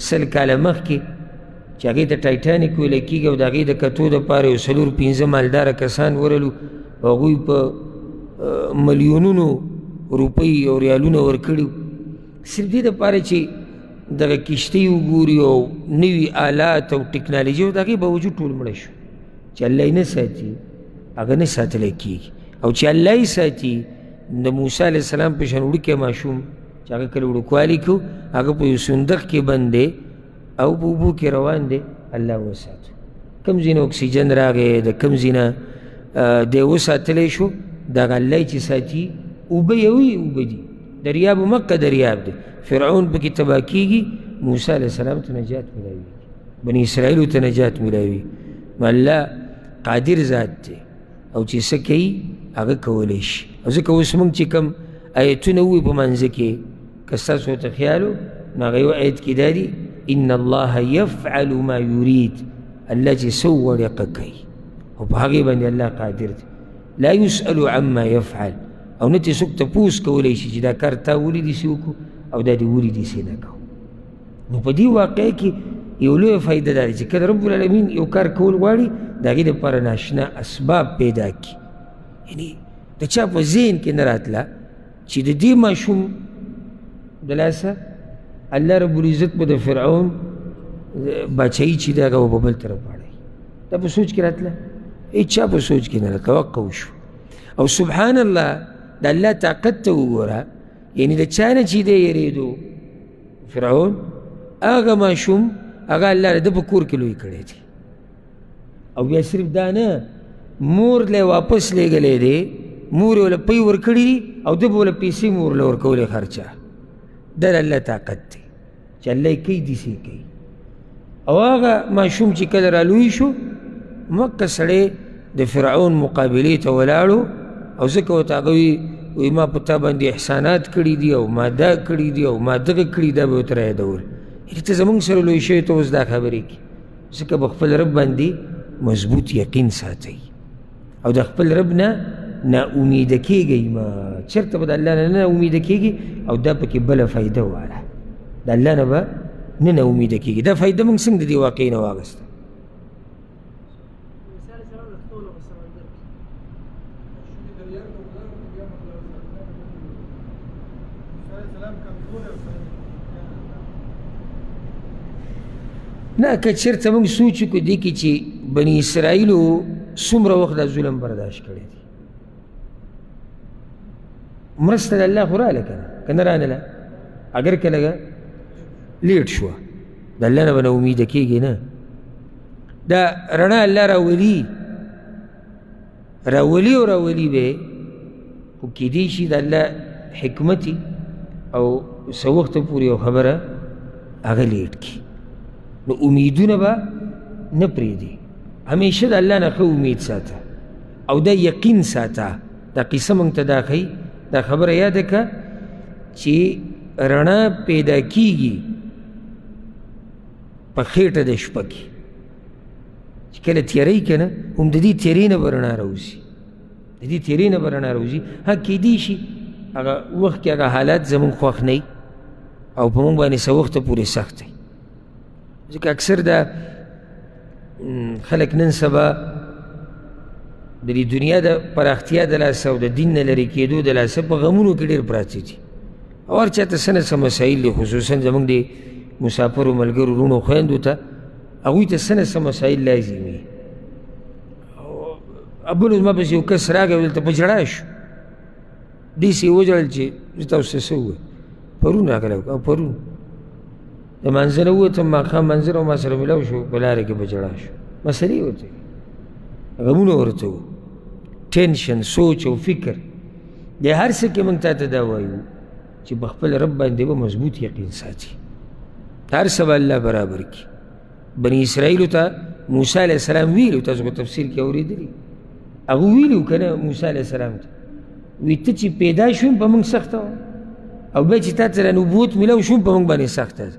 سل کاله مخکې چې هغې ته ټایټانیک ویله کېږي او د هغې د کتو دپاره یو څلور پنځه مالداره کسان ورلو او هغوی په ملیونونو روپۍ او ریالونه ورکړي صرف دې دپاره چې دغه کشتۍ وګوري او نوي آلات او ټکنالوژي او د هغې باوجود ټول مړه شو. چې الله یې نه ساتي هغه نه ساتلی کېږي. او چې الله یې ساتي د موسی علیه السلام په شان وړوکی ماشوم چې هغه کله وړوکوالی کو هغه په یو صندوق کې بند دی او بوبو کې روان دي الله وساتو. کم ځینه اکسیجن راغی د کم ځینه دی وساتلی شو دغه الله چې ساتي اوبه یوي اوبه دي، دریاب مکه دریاب دی، فرعون پکې تباه کیږي، موسی علیه السلام ته نجات میلاویږي، بني اسرائیلو ته نجات میلاویږي. الله قادر ذات دی او چې څه کوي هغه کولی شي. او ځکه اوس موږ چې کوم آیتونه ووایو په منځه کې که ستاسو ته خیال و نو هغه یو آیت کې دا دی ان الله يفعل ما يريد، الله چې څه وړیقه کوي او په هغې باندې الله قادر دی. لا يسأل عما يفعل، او نه ترې څوک تپوس کولی شي چې دا کار تا ولې داسې وکړو او دا دې ولې داسې نه کوو. نو په دې واقع کې یو لویه فایده دا ده چې کله رب العالمین یو کار کول غواړي د هغې دپاره ناشنا اسباب پیدا کړي، یعنې د چا په ذهن کې نه راتله چې د دې ماشوم د لاسه الله رب العزت به د فرعون باچایي چې دی هغه به په بل طرف اړوي، دا په سوچ کې راتله، هېڅ چا په سوچ کې نه راتله، توقع وشو. او سبحان الله د الله طاقت ته وګوره، یعنې د چا نه چې دی یېرېدو فرعون هغه ماشوم هغه الله د ده په کور کې لوی کړی دی. او بیا صرف دا نه، مور له واپس لېږلی دی، مور یې ورله پۍ ورکړي دي او ده به ورله پیسې مور له ورکولې خرچه. دا د الله طاقت دی چې الله یې کوي دسې کوي. او هغه ماشوم چې کله رالوی شو مکه سړی د فرعون مقابلې ته ولاړو، او ځکه ورته هغه وایي ما په تا باندې احسانات کړي دي او ما دا کړي دي او ما دغه کړي، دا به یې ورته رایادول. یعنې ته زموږ سره لوی شوی ته اوس دا خبرې کوي، ځکه په خپل رب باندې مضبوط یقین ساتئ او د خپل رب نه ناامیده کېږئ مه، چېرته به د الله نه نه ناامیده کېږي او دا پکې بله فایده واله، د الله نه به نه ناامیده کېږي. دا فایده موږ څنګه د دې واقعې نه واخیسته؟ نه که چېرته موږ سوچ وکړو دې کې چې بني اسرائیلو څومره وخت دا ظلم برداشت کړی دی، مرسته د الله خو راله که نه، که نه رانله اګر که لږه لیټ شوه د الله نه به نه امیده کېږي. نه، دا رڼا الله راولي راولي او راولي به یې، خو کېدای شي د الله حکمتي او څه وخته پورې یو خبره هغه لیټ کړي، نو امیدونه به نه پرېږدي. همیشه د الله نه ښه امید ساته او دا یقین ساته. دا قصه موږ ته دا ښیي، دا خبره یاده که چې رڼا پیدا کېږي په خېټه د شپه کې، چې کله تیارۍ که نه هم د دې تیارۍ نه به رڼا راوځي، د دې تیارۍ نه به رڼا راوځي. ها کېدای شي هغه وخت کې هغه حالات زموږ خوښ نه او په موږ باندې څه وخته پورې سخت دی، ځکه اکثر دا خلک نن سبا د دې دنیا د پراختیا د لاسه او د دین نه لرې کېدو د لاسه په غمونو کې ډېر پراته دي، او هر چا ته څه نه څه مسایل دي، خصوصا زموږ د مسافرو ملګرو وروڼو خویندو ته هغوی ته څه نه څه مسایل لازمي. بل ورځ ما پسې یو کس راغی، دلته په ژړا شو، داسې یې وژړل چې زه تاسو ته څه ووایم. پرون راغلی او پرون د منځه نه ووتم، ماښام منظر او ما سره میلاو شو، په لاره کې په ژړا شو، مسلې ورته غمونه ورته وو، ټینشن، سوچ او فکر. د هر څه کې موږ تا ته دا وایو چې په خپل رب باندې به مضبوط یقین ساتي، هر څه به الله برابر کړي. بني اسرائیلو ته موسی علیه السلام ویلو، تاسو په تفسیر کې اورېدلي، هغه ویلو که نه موسی علیه السلام ته وایي ته چې پیدا شوم په موږ سخته وه، او بیا چې تا ته نبوت میلاو شوم په موږ باندې سخته ده.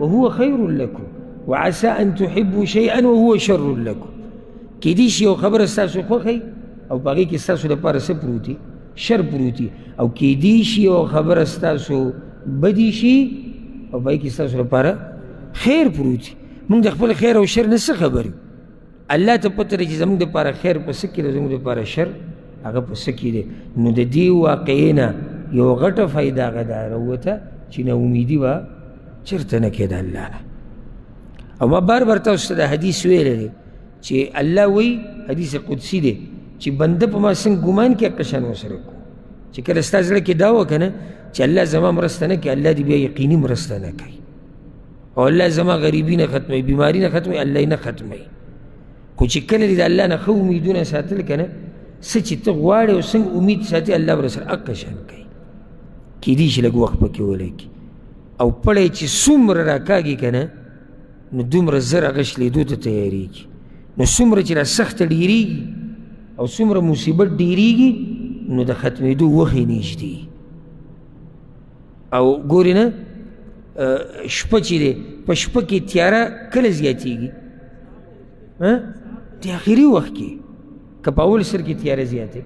وهو خير لكم وعسى أن تحبوا شيئا وهو شر لكم. کېدای شي یو خبره ستاسو خوښئ او په هغې کې ستاسو لپاره څه پروتي، شر پروتي، او کېدای شي یو خبره ستاسو بدې شي او په هغې کې ستاسو لپاره خیر پروتي. من دخل خير وشر نسخ خبري الله تبتر جزء من دبارة خير بسكير وزمن دبارة شر أغا بسكيره نددي واقعنا يوغت فائدة غدا روته چنا امیدی با چرت نکید الله نه. اما بار بار تا استاد حدیث ویله چه الله وی حدیث قدسی ده چه بنده پا ما سنگ گمان کیا کشان وسره کو چه که رستا زله که دعوه کنه چه الله زمان مرسته نه که الله دی بیا یقینی مرسته نه که او الله زمان غریبی نه ختمه بیماری نه ختمه الله نه ختمه خو چه کله دی الله نه خو امیدونه ساتل کنه څه چې ته غواړې او څنګه امید ساتي الله ورسره اکشان کوي. کیدی چې لږ وخت پکې ولیکي او پړی چې څومره راکاږي که نه نو دومره زر هغه شلېدو ته تیارېږي، نو څومره چې را سخته ډېرېږي او څومره مصیبت ډېرېږي نو د ختمېدو وخې نږدې او ګورې نه شپه چې دی په شپه کې تیاره کله زیاتېږي د اخري وخت کې که په اول سر کې تیاره زیاتې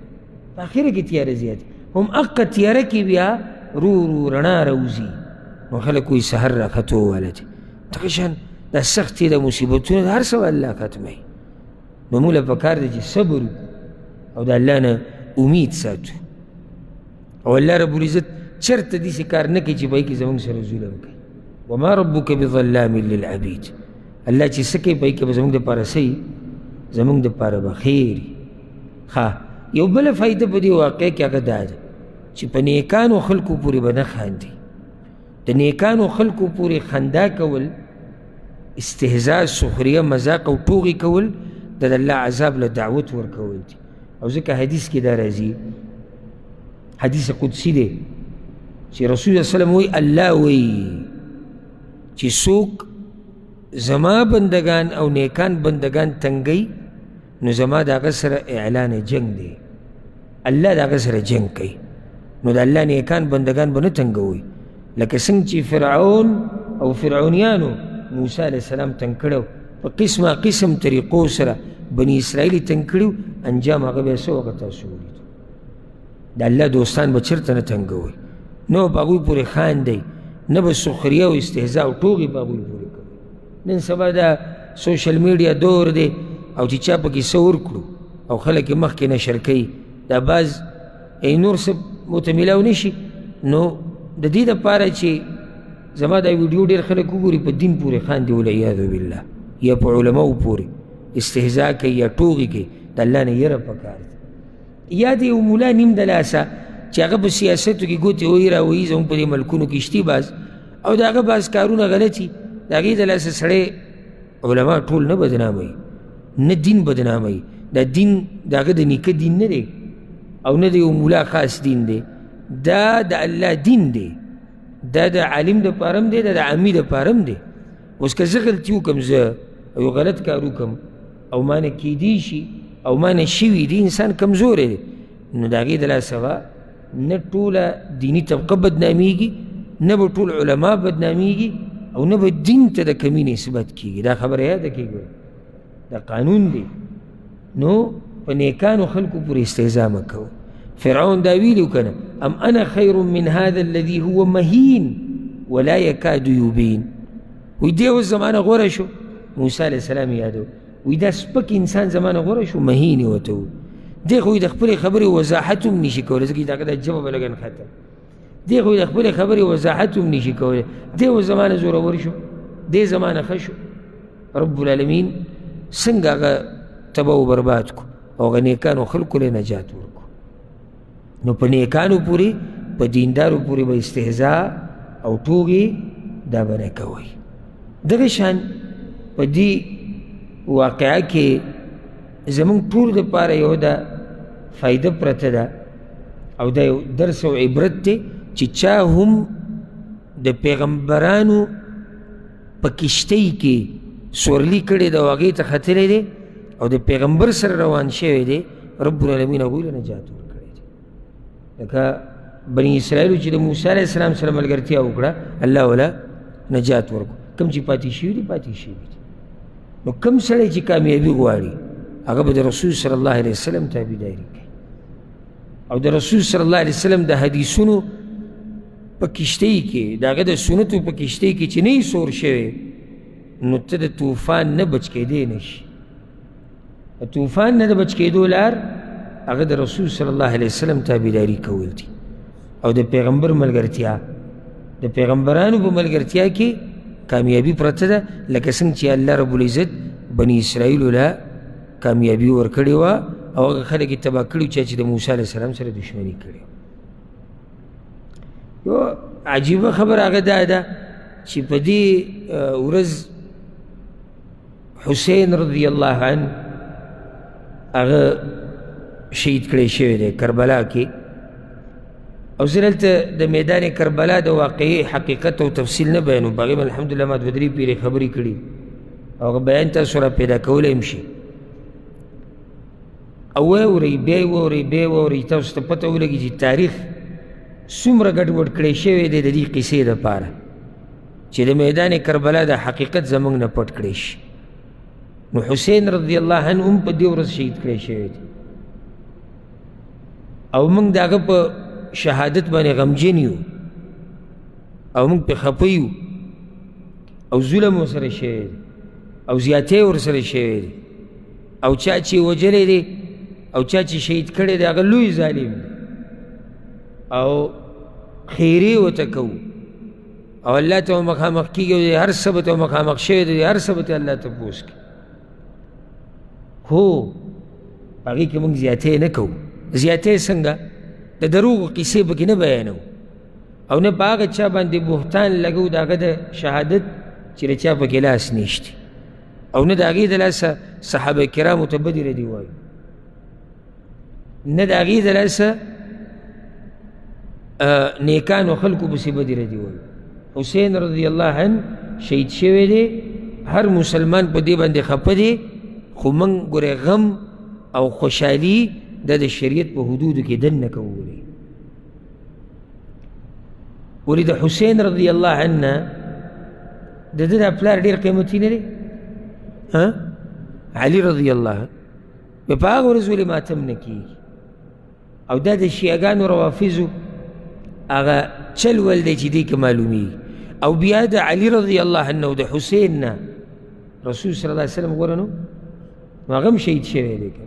په اخره کې تیاره زیاتې هم اقا تیاره کې بیا رو رو رڼا راوځي نو خلک وایي سحر راکته وواله دی دغه شان دا سختې د مصیبتونه د هر څه الله ختموي. نو موږ له پکار دی چې صبر او د الله نه امید ساتو او الله رب العزت چېرته داسې کار نه کوي چې په هغې کې زموږ سره ظلم کوي. وما ربک بظلام للعبید، الله چې څه کوي په هغې کې به زموږ دپاره څه وي زموږ دپاره به خیر وي. ښه یو بله فایده په دې واقع کې هغه دا ده چې په نیکانو خلکو پورې به نه خاندي. د نیکانو خلکو پورې خندا کول، استهزاء، سخریه، مذاق او ټوغې کول د الله عذاب له دعوت ورکول دي. او ځکه حدیث کې دا راځي، حدیث قدسي دی چې رسول الله صلی الله علیه وسلم وایي الله وایي چې څوک زما بندگان او نیکان بندگان تنګوي نو زما د هغه سره اعلان جنگ دی، الله د هغه سره جنگ کوي. نو د الله نیکان بندگان به نه تنګوي لکه څنګه چې فرعون او فرعونیانو موسی علیه السلام تنګ کړی په قسمه قسم طریقو سره بني اسرائیل یې تنګ کړي، انجام هغه بیا څه وخت تاسو ولیدو. د الله دوستان به چېرته نه تنګوي، نه به هغوی پورې خاندئ، نه به سخریه او استهزاء او ټوغې به هغوی پورې کوي. نن سبا دا سوشل میډیا دور دی او چې چا پکې څه ورکړو او خلک یې مخکې نشر کوي دا بعض نور څه ورته میلاو نه شي. نو د دې دپاره چې زما دا ویډیو ډېر خلک وګوري په دین پورې خاندي والعیاذ بالله یا په علماو پورې استهزا کوي یا ټوغې کوي، د الله نه یره پکار ده. یا د یو مولا نیم دلاسه چې هغه په سیاستو کې ګوتې وهي راوهي زموږ په دې ملکونو کې شتي باز او د هغه باز کارونه غلط وي، د هغې دلاسه سړی علما ټول نه بدناموي نه دین بدناموي. دا دین د هغه د نیکه دین نه دی او نه د یو مولا خاص دین دی، دا د الله دین دی، دا د عالم د پارم دی، دا د عامی د پارم دی. اوس که زه غلطي وکم زه او یو غلط کار وکم او ما نه کیدی شي او ما نه شوي دي، انسان کمزوری دی نو د هغې د لاسه به نه ټوله دیني طبقه بدنامیږي، نه به ټول علما بدنامیږي او نه به دین ته د کمی نسبت کیږي. دا خبره یاده کیږي، دا قانون دی. نو په نیکانو خلکو پورې استهزا مه کوو. فرعون دا ویلو کنه ام انا خیر من هذا الذي هو مهین ولا یکاد یبین، وی دی اوس زمانه غوره شو. موسی علیه السلام یادو وی دا سپک انسان زمانه غوره شو، مهین یې ورته وو. دی خو یې د خپلې خبرې وضاحت هم نشي کولی ځکه چې دا ژبه به لږ نښته، دی خو یې د خپلې خبرې وضاحت هم نشي کولی. دی اوس زمانه زورور شو، دی زمانه ښه شو. رب العالمین څنګه هغه تباه و برباد کو او هغه نیکانو خلکو له نجات ورکو. نو په نیکانو پورې په دیندارو پورې به استهزا او ټوغې دا به نه کوئ. دغه شان په دې واقعه کې زموږ ټولو دپاره یو دا فایده پرته ده او دا یو درس او عبرت دی چې چا هم د پیغمبرانو په کشتۍ کې سورلي کړې ده او هغې ته ختلی دی او د پیغمبر سره روان شوی دی، رب العالمین هغوی له نجات ورکړي. لکه بني اسرائیلو چې د موسی علیه السلام سره ملګرتیا وکړه الله ولا نجات ورکړو، کوم چې پاتې شوي دي پاتې شوي دي. نو کوم سړی چې کامیابي غواړي هغه به د رسول صلی الله علیه وسلم تابعداري کوي او د رسول صلی الله علیه وسلم د حدیثونو په کشتۍ کې د هغه د سنتو په کشتۍ کې چې نه یې سور شوی نتد توفان نبچ کے دینش توفان نبچ کے دولار اگر در رسول صلی اللہ علیہ وسلم تابیداری کول دی او در پیغمبر ملگرتیا در پیغمبرانو پا ملگرتیا کی کامیابی پرت دا لکسنگ چی اللہ رب العزت بنی اسرائیلو لا کامیابی ورکڑی و او اگر خلقی تبا کردو چاچی در موسیٰ علیہ السلام سر دشمنی کردی یو عجیبہ خبر آگر دا دا چی پا دی ورز حسین رضی اللہ عنہ اگر شہید کردی شوید ہے کربلا کی او زلالت دا میدان کربلا دا واقعی حقیقت و تفصیل نبینو باقی من الحمدللہ مات بدری پیر خبری کردی او بیان تا سورا پیدا کولا امشی اوه وری بیه وری بیه وری تاوست پتا ولگی جی تاریخ سوم را گڑ وڈ کلیشه ویده دا دی قیسه دا پارا چه دا میدان کربلا دا حقیقت زمانگ نا پت کلیش نو حسین رضی اللہ عنہ ام پا دیورس شهید کلیشه ویده او منگ دا اگه پا شهادت بانی غمجنیو او منگ پا خپیو او ظلم ورسر شویده او زیاده ورسر شویده او چاچی وجره ده او چاچی شهید کرده ده اگر لوی ظالم ده او خیره و تکو او اللہ تا مخامق کی گو ده هر ثبت و مخامق شوید ده هر ثبت اللہ تا پوس کی خو باقی که منگ زیاده نکو زیاده سنگا ده دروغ و قیسه بکی نبینو او نه باق چا بانده بوحتان لگو ده اگر ده شهادت چرا چا پا گلاس نیشتی او نه ده اگر ده لاسه صحابه کرام و تبدی را دیوائیو ند آغی دلاسا نیکان و خلق و بسیبه دیره دیوان حسین رضی اللہ عنہ شہید شوه دی هر مسلمان پا دی بند خپه دی خو منگ گره غم او خوشحالی دا دا شریعت پا حدودو که دن نکو گره ولی دا حسین رضی اللہ عنہ دا دا پلار دیر قیمتی نده علی رضی اللہ عنہ به پا آغا رزولی ماتم نکی او دا دا شیعگان و روافظو آغا چل والده چی دی که معلومی او بیا دا علی رضی اللہ عنہ و دا حسین نا رسول صلی اللہ علیہ وسلم گورنو آغام شہید شوئے لیکن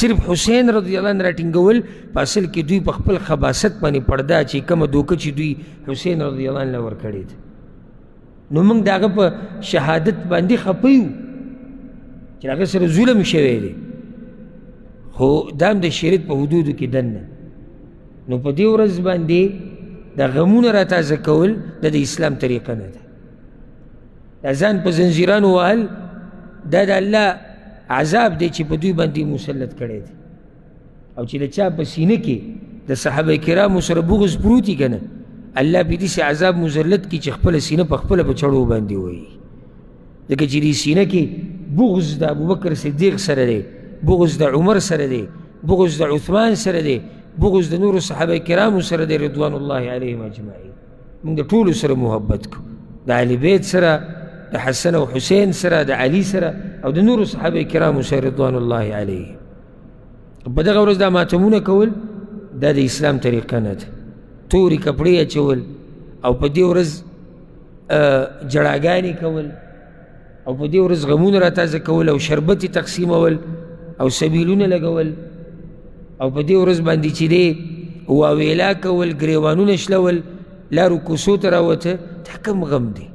صرف حسین رضی اللہ عنہ راتنگول پاسل که دوی پخپل خباست پانی پرده چه کم دوکه چه دوی حسین رضی اللہ عنہ لور کرده ده نمانگ داگه پا شهادت بانده خپیو چناکه سر ظلم شوه ده خو دام ده شریعت پا حدودو که دن نه نو پا دیو رز بانده دا غمون را تازه کول دا دا اسلام طریقه نده دا زن پا زنزیران و احل دا دا اللہ عذاب ده چه پا دوی بانده مسلط کرده او چه دا چا پا سینه که دا صحابه کرام و سر بغز پروتی کنه اللہ پی دیس عذاب مسلط که چه خپل سینه پا خپل پا چڑو بانده وی دکه چه دی سینه که بغز دا ابو بکر صدیق سرده بغز دا عمر سرده بغز دا عثمان سرده بغض دا نور صحابه کرام سر دا رضوان اللہ علیہم اجمعی من دا طول سر محبت کو دا علی بیت سر دا حسن و حسین سر دا علی سر او دا نور صحابه کرام سر رضوان اللہ علیہم بدا غورز دا ماتمون کول دا دا اسلام طریقہ ند توری کپڑی چول او پا دیورز جراغانی کول او پا دیورز غمون را تازه کول او شربتی تقسیم اول او سبیلون لگول او پا دیو رز باندی چی دی واویلا کول گریوانونش لول لارو کسو تراوته تا کم غم دی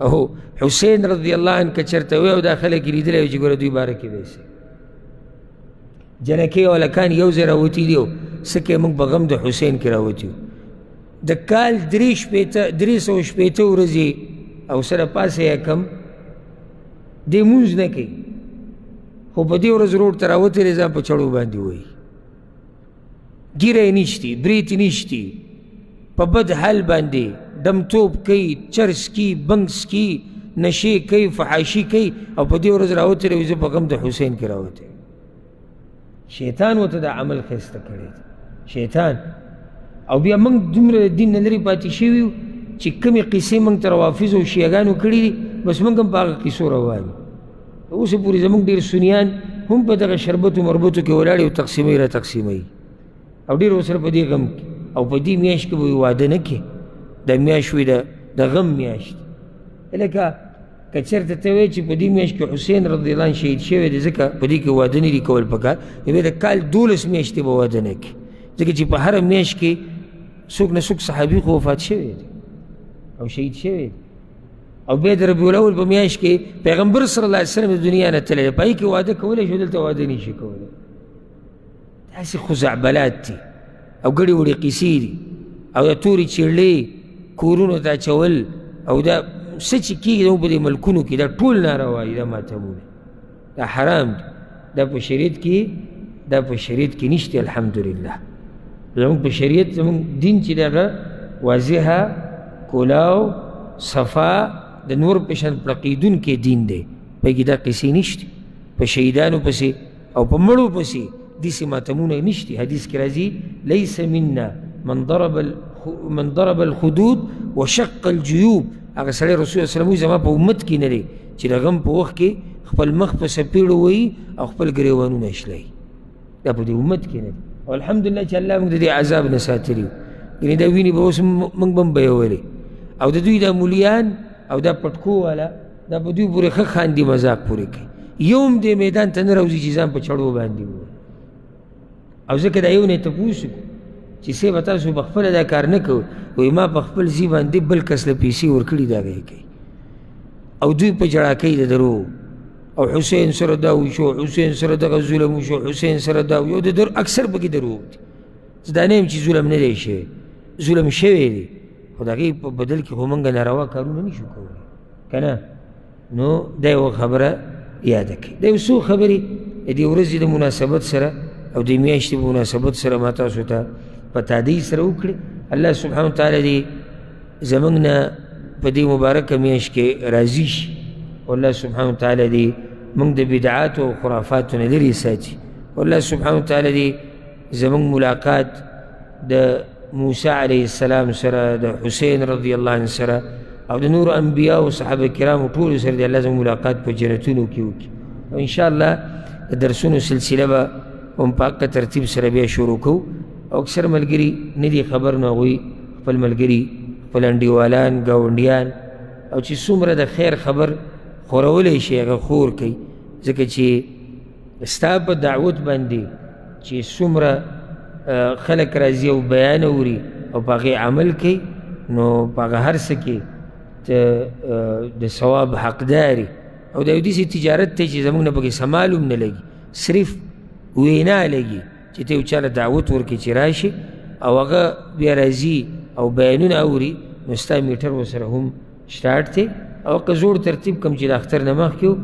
او حسین رضی اللہ عنہ کچرتوی او داخل کلی دلیو چی گره دوی بارکی بیسی جنکی او لکان یوز راوتی دیو سکه منگ با غم دا حسین کی راوتیو دا کال دریس و شپیتو رزی او سر پاس یکم دی مونز نکی خو پا دیو رز روڑ تراوته ریزا پا چڑو باندی ہوئی گیره نیشتی بریت نیشتی پا بد حال بانده دمتوب کئی چرس کی بنگس کی نشه کئی فحاشی کئی او پا دیو رز راوته رویزه پا غم دا حسین کی راوته شیطان و تا دا عمل خیسته کرده شیطان او بیا منگ دمره دین نلری پاتی شویو چی کمی قیسه منگ تا روافظ و شیعگانو کرده بس منگم پا آقا قیسو روانی او سه پوری زمانگ دیر سنیان هم پا دا شربت و مربوطو که ولاری و تقسیمه را تقسیمه او دیر وصر پا دی غم که او پا دی میاش که بای واده نکه دا میاشوی دا غم میاشت الکه کچر تتوی چی پا دی میاش که حسین رضی اللہ عنہ شهید شوی دی زکا پا دی که واده نیری کول پکار یوی دا کال دولس میاشتی با واده نکه زکا چی پا هر میاش که سوک نسوک صحابی خو وفات شوی دی او شهید شوی دی او بید ربیع الاول پا میاش که پیغمبر صلی اللہ علیہ وسلم دنیا نتلی پایی که واده کوله شو دلتا واده نیشی کوله تاسی خزعبلات تی او گڑی وڑی قیسی دی او دا توری چرلی کورونو تا چول او دا سچی کی دا پا دی ملکونو کی دا طول ناروائی دا ماتمون دا حرام دی دا پا شریعت کی دا پا شریعت کی نشتی الحمدللہ زمان پا شریعت زمان دین چی دا را واضحا کولاو صفا دا نور پشن پلقیدون کی دین دی پاکی دا قیسی نشتی پا شیدانو پسی او پا مرو پسی دیسی ماتمونه نشتی حدیث کی رازی لیس مننا من ضرب الخدود و شق الجیوب اگر صلی رسول اللہ علیہ وسلم زمان پا امت کی نلی چی رغم پا وقت کی خپل مخ پا سپیڑو وی او خپل گریوانو نشلی دا پا دی امت کی نلی و الحمدللہ چی اللہ منگ دا دی عذاب نساتریو یعنی دا وینی با اسم منگ بم بیوالی او دا دوی دا مولیان او دا پتکو والا دا پا دوی پوری خق خاندی مذاق پوری کی یوم دی میدان تن روزی چیزان پا چڑو باندی بولی او زکر دا یو نیتا پوسو چی سی بتاسو بخپل دا کار نکو وی ما بخپل زیبان دی بل کس لپیسی ورکلی دا گئی کئی او دوی پا جڑاکی دا درو او حسین سرداو شو حسین سرداو ظلمو شو حسین سرداو یو دا در اکثر پاکی درو دی زدانیم چی ظلم ندی شوی ظلم شوی دی خدا غیب بدل که خمانگا ناروا کارو نمیشو کوری کنا نو دا یو خبره یاده که دا یو سو خبری دی ورزی دا مناسبت سره او دی میاشتی بمناسبت سر ماتاسو تا پتا دی سر اکڑی اللہ سبحانه وتعالی دی زمانگنا پا دی مبارک میاش که رازیش واللہ سبحانه وتعالی دی منگ دا بدعات و خرافاتو نلری ساتی واللہ سبحانه وتعالی دی زمانگ ملاقات دا موسیٰ علیہ السلام سر دا حسین رضی اللہ عنہ سر او دا نور انبیاء و صحابہ کرام و طول سر دی اللہ زمان ملاقات پا جنتونو کیوکی و انشاءاللہ درسونو سلسلہ با ام پاک ترتیب سر بیا شروع کو او اکثر ملگری ندی خبر ناغوی خپل ملگری خپل انڈیوالان گاونڈیان او چی سمره دا خیر خبر خورولی شی اگا خور کئی زکر چی استاب دعوت بندی چی سمره خلق رازی او بیان اوری او پاقی عمل کئی نو پاقی هر سکی دا ثواب حق داری او دا یودیسی تجارت تی چی زمون پاکی سمالوم نلگی صرف وینا لگی چی تیو چالا دعوت ورکی چی راشی او اگا بیارازی او بیانون آوری نستا میٹر و سر هم شتاعت تی او اگا زور ترتیب کم چی دا اختر نماغ کیو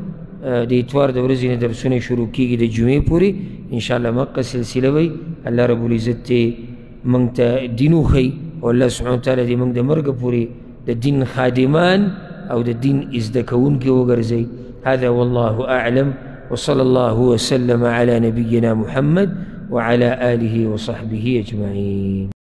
دا اتوار دا ورزین درسون شروع کی گی دا جمعی پوری انشاءاللہ مقا سلسلہ وی اللہ رب العزت تی منگ تا دینو خی واللہ سبحانه وتعالی دی منگ دا مرگ پوری دا دین خادمان او دا دین ازدکون کی وگرزی هذا والله اعلم وصلى الله وسلم على نبينا محمد وعلى آله وصحبه أجمعين.